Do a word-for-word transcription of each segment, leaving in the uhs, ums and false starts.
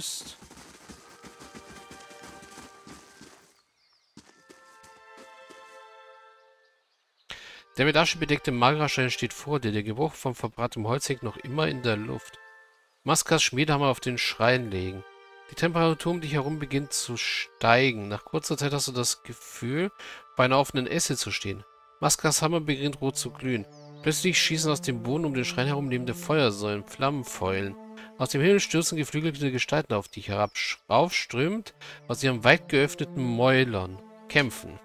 Mist. Der mit Asche bedeckte Magraschein steht vor dir. Der Geruch von verbranntem Holzheck noch immer in der Luft. Maskas Schmiedehammer auf den Schrein legen. Die Temperatur um dich herum beginnt zu steigen. Nach kurzer Zeit hast du das Gefühl, bei einer offenen Esse zu stehen. Maskas Hammer beginnt rot zu glühen. Plötzlich schießen aus dem Boden um den Schrein herum lebende Feuersäulen, Flammenfäulen. Aus dem Himmel stürzen geflügelte Gestalten auf dich herab. Aufströmt aus ihren weit geöffneten Mäulern. Kämpfen.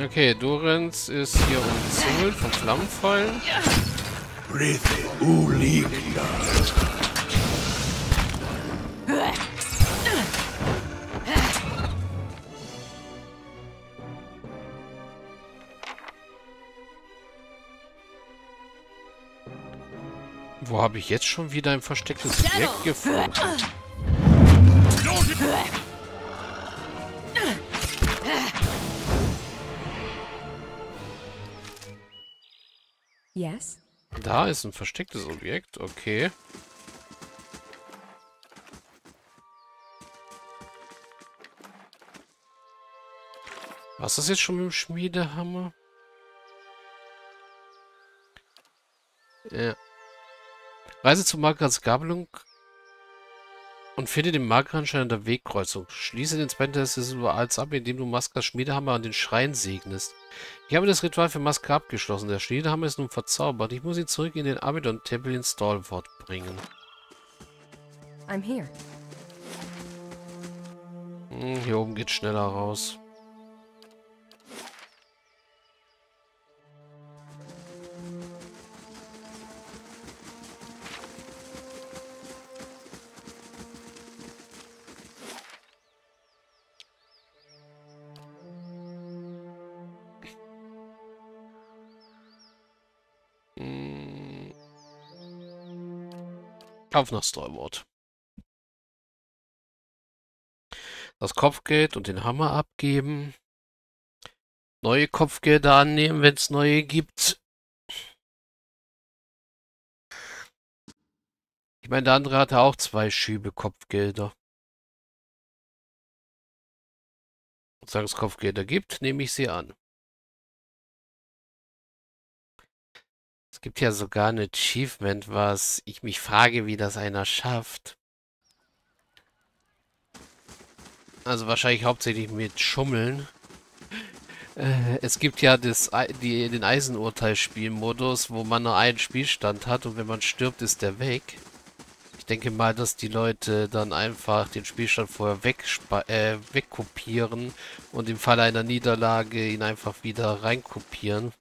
Okay, Dorenz ist hier umzingelt von Flammenfallen. Wo habe ich jetzt schon wieder ein verstecktes Objekt gefunden? Yes. Da ist ein verstecktes Objekt, okay. Was ist das jetzt schon mit dem Schmiedehammer? Ja. Reise zu Markers Gabelung und finde den Markranschein an der Wegkreuzung. Schließe den zweiten Teil des Rituals ab, indem du Maskas Schmiedehammer an den Schrein segnest. Ich habe das Ritual für Masca abgeschlossen. Der Schmiedehammer ist nun verzaubert. Ich muss ihn zurück in den Abidon-Tempel in Stalwart bringen. I'm here. Hm, hier oben geht's schneller raus. Kampf nach Stalwart. Das Kopfgeld und den Hammer abgeben. Neue Kopfgelder annehmen, wenn es neue gibt. Ich meine, der andere hatte auch zwei Schübe Kopfgelder. Und solange es Kopfgelder gibt, nehme ich sie an. Es gibt ja sogar ein Achievement, was ich mich frage, wie das einer schafft. Also wahrscheinlich hauptsächlich mit Schummeln. Äh, es gibt ja das, die, den Eisenurteil-Spielmodus, wo man nur einen Spielstand hat und wenn man stirbt, ist der weg. Ich denke mal, dass die Leute dann einfach den Spielstand vorher weg, äh, wegkopieren und im Falle einer Niederlage ihn einfach wieder reinkopieren.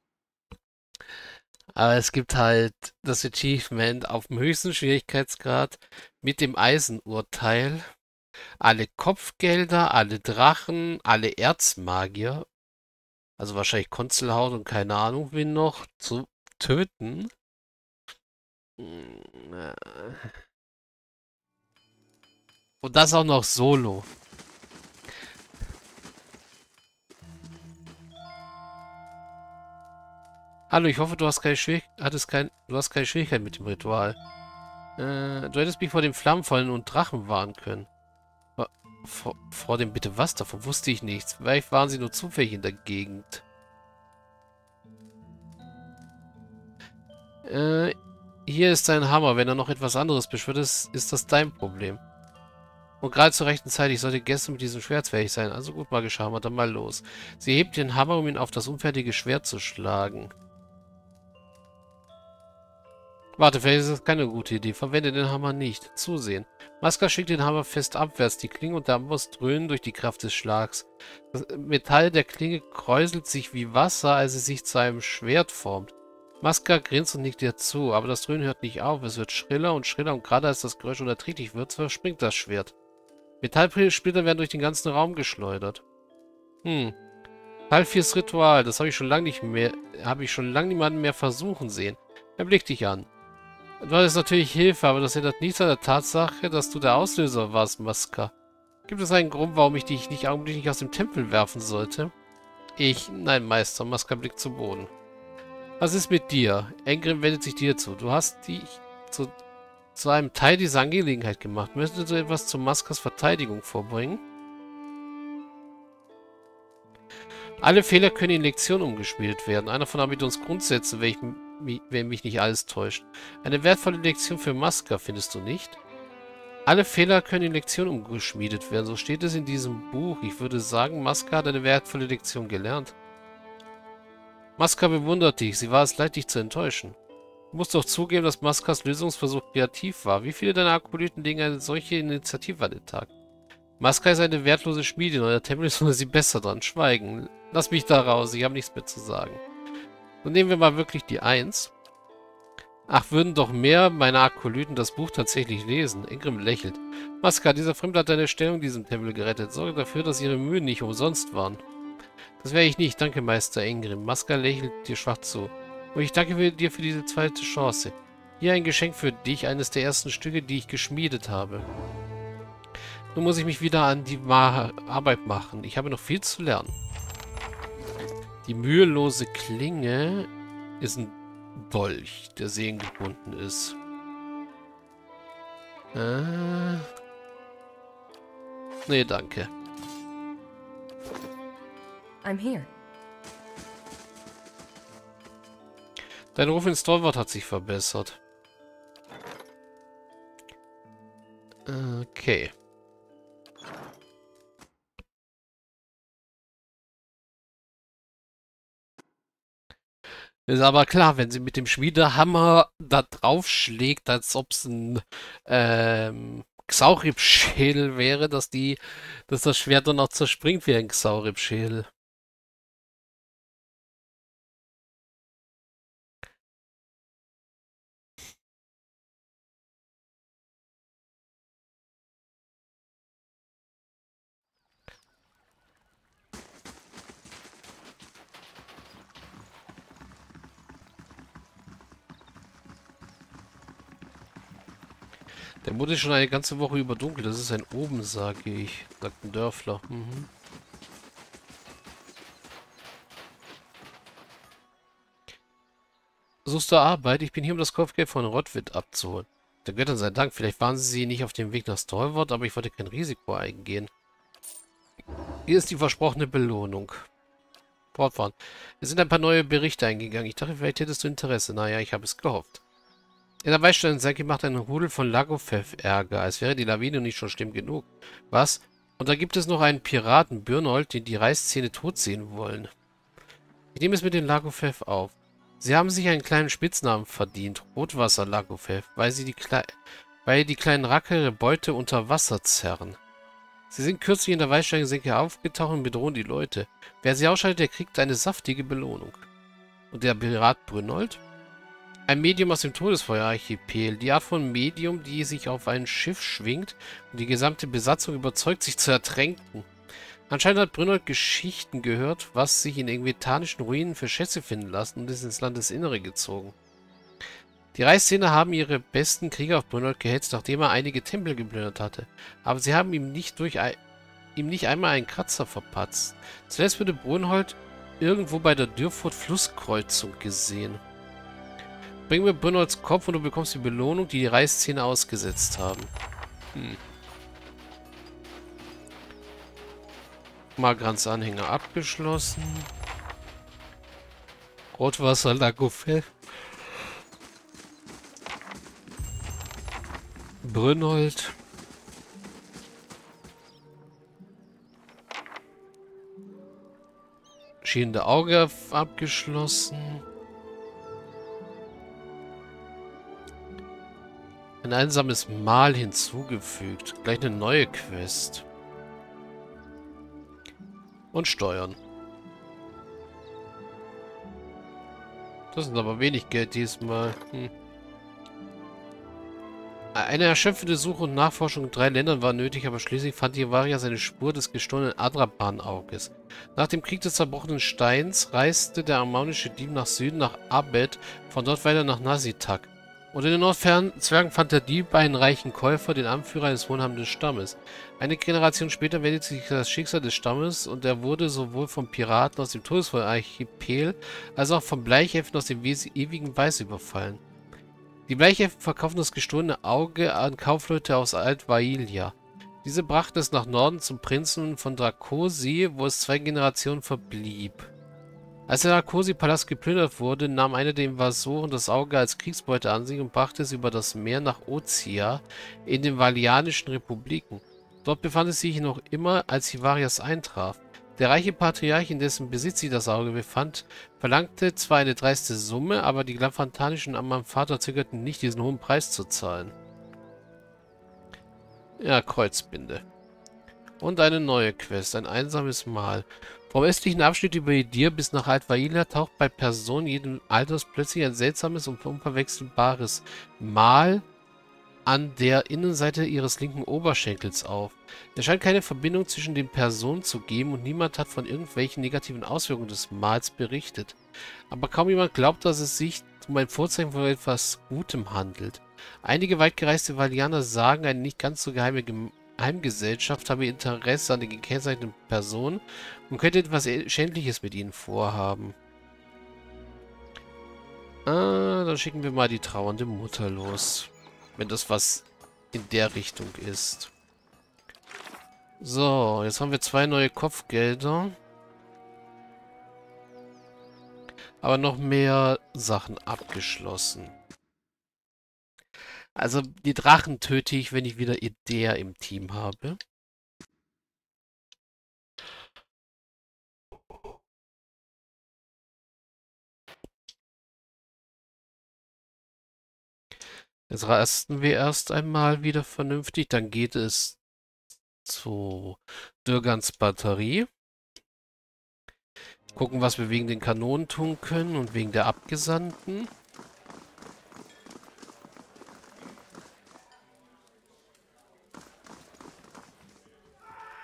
Aber es gibt halt das Achievement auf dem höchsten Schwierigkeitsgrad mit dem Eisenurteil. Alle Kopfgelder, alle Drachen, alle Erzmagier, also wahrscheinlich Konzelhaut und keine Ahnung wen noch, zu töten. Und das auch noch solo. Hallo, ich hoffe, du hast keine hattest kein, du hast keine Schwierigkeit mit dem Ritual. Äh, du hättest mich vor den Flammenfallen und Drachen warnen können. Vor, vor dem bitte was? Davon wusste ich nichts. Vielleicht waren sie nur zufällig in der Gegend. Äh, hier ist dein Hammer. Wenn er noch etwas anderes beschwört ist, ist das dein Problem. Und gerade zur rechten Zeit, ich sollte gestern mit diesem Schwert fertig sein. Also gut, magischer Hammer, dann mal los. Sie hebt den Hammer, um ihn auf das unfertige Schwert zu schlagen. Warte, vielleicht ist das keine gute Idee. Verwende den Hammer nicht. Zusehen. Masca schickt den Hammer fest abwärts. Die Klinge und der Amboss dröhnen durch die Kraft des Schlags. Das Metall der Klinge kräuselt sich wie Wasser, als es sich zu einem Schwert formt. Masca grinst und nickt dir zu, aber das Dröhnen hört nicht auf. Es wird schriller und schriller und gerade als das Geräusch unerträglich wird, verspringt das Schwert. Metallsplitter werden durch den ganzen Raum geschleudert. Hm. Teil viertes Ritual. Das habe ich schon lange nicht mehr... Habe ich schon lange niemanden mehr versuchen sehen. Er blickt dich an. Du hattest natürlich Hilfe, aber das ändert nichts an der Tatsache, dass du der Auslöser warst, Masca. Gibt es einen Grund, warum ich dich nicht augenblicklich aus dem Tempel werfen sollte? Ich? Nein, Meister. Masca blickt zu Boden. Was ist mit dir? Ingrim wendet sich dir zu. Du hast dich zu, zu einem Teil dieser Angelegenheit gemacht. Möchtest du etwas zu Mascas Verteidigung vorbringen? Alle Fehler können in Lektionen umgespielt werden. Einer von Abidons Grundsätzen, welchen, wenn mich nicht alles täuscht. Eine wertvolle Lektion für Masca, findest du nicht? Alle Fehler können in Lektionen umgeschmiedet werden. So steht es in diesem Buch. Ich würde sagen, Masca hat eine wertvolle Lektion gelernt. Masca bewundert dich. Sie war es leid, dich zu enttäuschen. Du musst doch zugeben, dass Mascas Lösungsversuch kreativ war. Wie viele deiner Akolyten legen eine solche Initiative an den Tag? Masca ist eine wertlose Schmiedin, und der Tempel ist ohne sie besser dran. Schweigen. Lass mich da raus, ich habe nichts mehr zu sagen. Nun nehmen wir mal wirklich die Eins. Ach, würden doch mehr meiner Akolyten das Buch tatsächlich lesen. Ingrim lächelt. Masca, dieser Fremde hat deine Stellung diesem Tempel gerettet. Sorge dafür, dass ihre Mühen nicht umsonst waren. Das wäre ich nicht. Danke, Meister Ingrim. Masca lächelt dir schwach zu. Und ich danke dir für diese zweite Chance. Hier ein Geschenk für dich, eines der ersten Stücke, die ich geschmiedet habe. Nun muss ich mich wieder an die Arbeit machen. Ich habe noch viel zu lernen. Die mühelose Klinge ist ein Dolch, der seelengebunden ist. Äh. Nee, danke. I'm here. Dein Ruf in Stalwart hat sich verbessert. Okay. Ist aber klar, wenn sie mit dem Schmiedehammer da drauf schlägt, als ob es ein ähm, Xaurip-Schädel wäre, dass, die, dass das Schwert dann auch zerspringt wie ein Xaurip-Schädel. Der Mond ist schon eine ganze Woche über dunkel. Das ist ein Oben, sage ich, sagt ein Dörfler. Mhm. Suchst du Arbeit? Ich bin hier, um das Kopfgeld von Rottwit abzuholen. Der Göttern sei Dank. Vielleicht waren sie nicht auf dem Weg nach Stalwart, aber ich wollte kein Risiko eingehen. Hier ist die versprochene Belohnung. Fortfahren. Es sind ein paar neue Berichte eingegangen. Ich dachte, vielleicht hättest du Interesse. Naja, ich habe es gehofft. In der Weißsteinsenke macht ein Rudel von Lagofeff Ärger, als wäre die Lawine nicht schon schlimm genug. Was? Und da gibt es noch einen Piraten, Birnold, den die Reißzähne tot sehen wollen. Ich nehme es mit den Lagofeff auf. Sie haben sich einen kleinen Spitznamen verdient, Rotwasser Lagofeff, weil sie die, Kle weil die kleinen Racker Beute unter Wasser zerren. Sie sind kürzlich in der Weißsteinsenke aufgetaucht und bedrohen die Leute. Wer sie ausschaltet, der kriegt eine saftige Belohnung. Und der Pirat Birnold? Ein Medium aus dem Todesfeuerarchipel. Die Art von Medium, die sich auf ein Schiff schwingt und die gesamte Besatzung überzeugt, sich zu ertränken. Anscheinend hat Birnold Geschichten gehört, was sich in ingvetanischen Ruinen für Schätze finden lassen und ist ins Landesinnere gezogen. Die Reißzähne haben ihre besten Krieger auf Birnold gehetzt, nachdem er einige Tempel geplündert hatte. Aber sie haben ihm nicht, durch ein, ihm nicht einmal einen Kratzer verpatzt. Zuletzt wurde Birnold irgendwo bei der Dürfurt Flusskreuzung gesehen. Bring mir Birnolds Kopf und du bekommst die Belohnung, die die Reißzähne ausgesetzt haben. Hm. Magrans Anhänger abgeschlossen. Rotwasser Lagofeff. Birnold. Schienende Auge abgeschlossen. Ein einsames Mal hinzugefügt. Gleich eine neue Quest. Und steuern. Das sind aber wenig Geld diesmal. Hm. Eine erschöpfende Suche und Nachforschung in drei Ländern war nötig, aber schließlich fand die Varia seine Spur des gestohlenen Adrabanauges. Nach dem Krieg des zerbrochenen Steins reiste der armaunische Dieb nach Süden nach Abed, von dort weiter nach Naasitaq. Und in den nordfernen Zwergen fand der Dieb einen reichen Käufer, den Anführer eines wohlhabenden Stammes. Eine Generation später wendete sich das Schicksal des Stammes und er wurde sowohl von Piraten aus dem Todesfeuerarchipel als auch von Bleichelfen aus dem ewigen Weiß überfallen. Die Bleichelfen verkauften das gestohlene Auge an Kaufleute aus Altwailia. Diese brachten es nach Norden zum Prinzen von Dracosi, wo es zwei Generationen verblieb. Als der Narkosi-Palast geplündert wurde, nahm einer der Invasoren das Auge als Kriegsbeute an sich und brachte es über das Meer nach Ozia in den Valianischen Republiken. Dort befand es sich noch immer, als Hivarias eintraf. Der reiche Patriarch, in dessen Besitz sich das Auge befand, verlangte zwar eine dreiste Summe, aber die Glafantanischen an meinem Vater zögerten nicht, diesen hohen Preis zu zahlen. Ja, Kreuzbinde. Und eine neue Quest, ein einsames Mal. Vom östlichen Abschnitt über Idir bis nach Altwailia taucht bei Personen jedem Alters plötzlich ein seltsames und unverwechselbares Mal an der Innenseite ihres linken Oberschenkels auf. Es scheint keine Verbindung zwischen den Personen zu geben und niemand hat von irgendwelchen negativen Auswirkungen des Mals berichtet. Aber kaum jemand glaubt, dass es sich um ein Vorzeichen von etwas Gutem handelt. Einige weitgereiste Valianer sagen, eine nicht ganz so geheime Gemeinschaft Heimgesellschaft habe Interesse an den gekennzeichneten Personen und könnte etwas Schändliches mit ihnen vorhaben. Ah, dann schicken wir mal die trauernde Mutter los. Wenn das was in der Richtung ist. So, jetzt haben wir zwei neue Kopfgelder. Aber noch mehr Sachen abgeschlossen. Also, die Drachen töte ich, wenn ich wieder Idea im Team habe. Jetzt rasten wir erst einmal wieder vernünftig. Dann geht es zu Dürgans Batterie. Gucken, was wir wegen den Kanonen tun können und wegen der Abgesandten.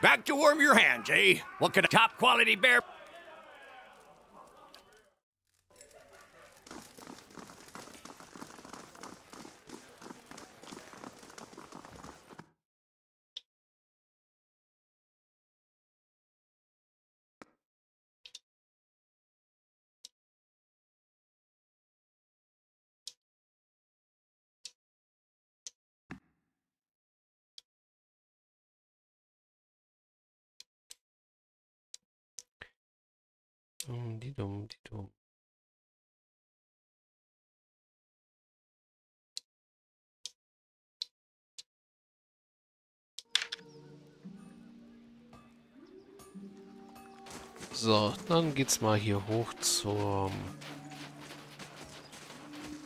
Back to warm your hands, eh? What could a top quality bear... Die dumm, die dumm. So, dann geht's mal hier hoch zur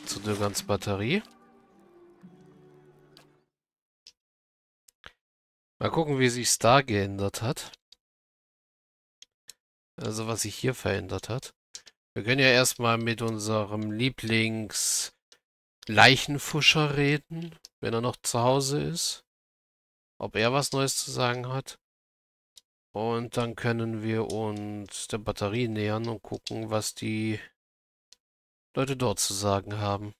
zu Dürgans Batterie. Mal gucken, wie sich's da geändert hat. Also was sich hier verändert hat. Wir können ja erstmal mit unserem Lieblings Leichenfuscher reden, wenn er noch zu Hause ist. Ob er was Neues zu sagen hat. Und dann können wir uns der Batterie nähern und gucken, was die Leute dort zu sagen haben.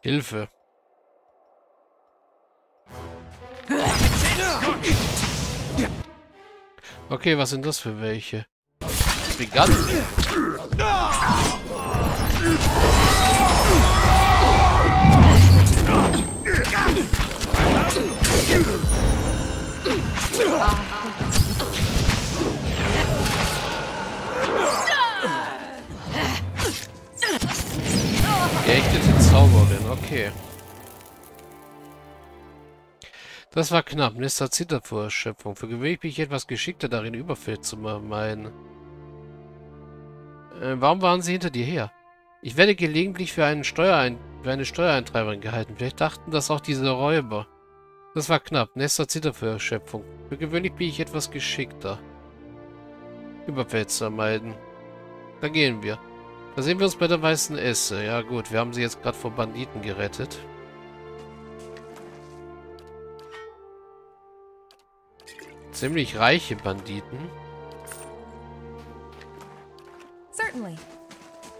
Hilfe. Okay, was sind das für welche? Brigant. Geächtete Zauberin, okay. Das war knapp. Nester Zitter vor Erschöpfung. Für gewöhnlich bin ich etwas geschickter darin, Überfälle zu meinen. Äh, warum waren sie hinter dir her? Ich werde gelegentlich für, einen Steuerein für eine Steuereintreiberin gehalten. Vielleicht dachten das auch diese Räuber. Das war knapp. Nester Zitter vor Erschöpfung. Für gewöhnlich bin ich etwas geschickter. Überfälle zu vermeiden. Da gehen wir. Da sehen wir uns bei der weißen Esse. Ja gut, wir haben sie jetzt gerade vor Banditen gerettet. Ziemlich reiche Banditen.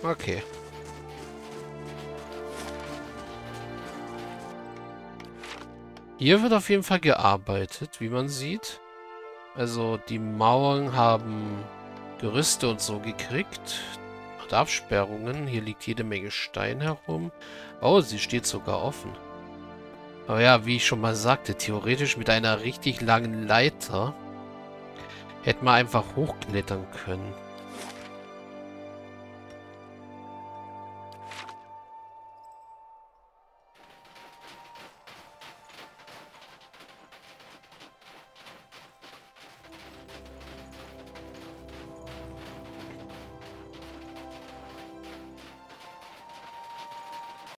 Okay. Hier wird auf jeden Fall gearbeitet, wie man sieht. Also die Mauern haben Gerüste und so gekriegt. Und Absperrungen. Hier liegt jede Menge Stein herum. Oh, sie steht sogar offen. Aber ja, wie ich schon mal sagte, theoretisch mit einer richtig langen Leiter hätte man einfach hochklettern können.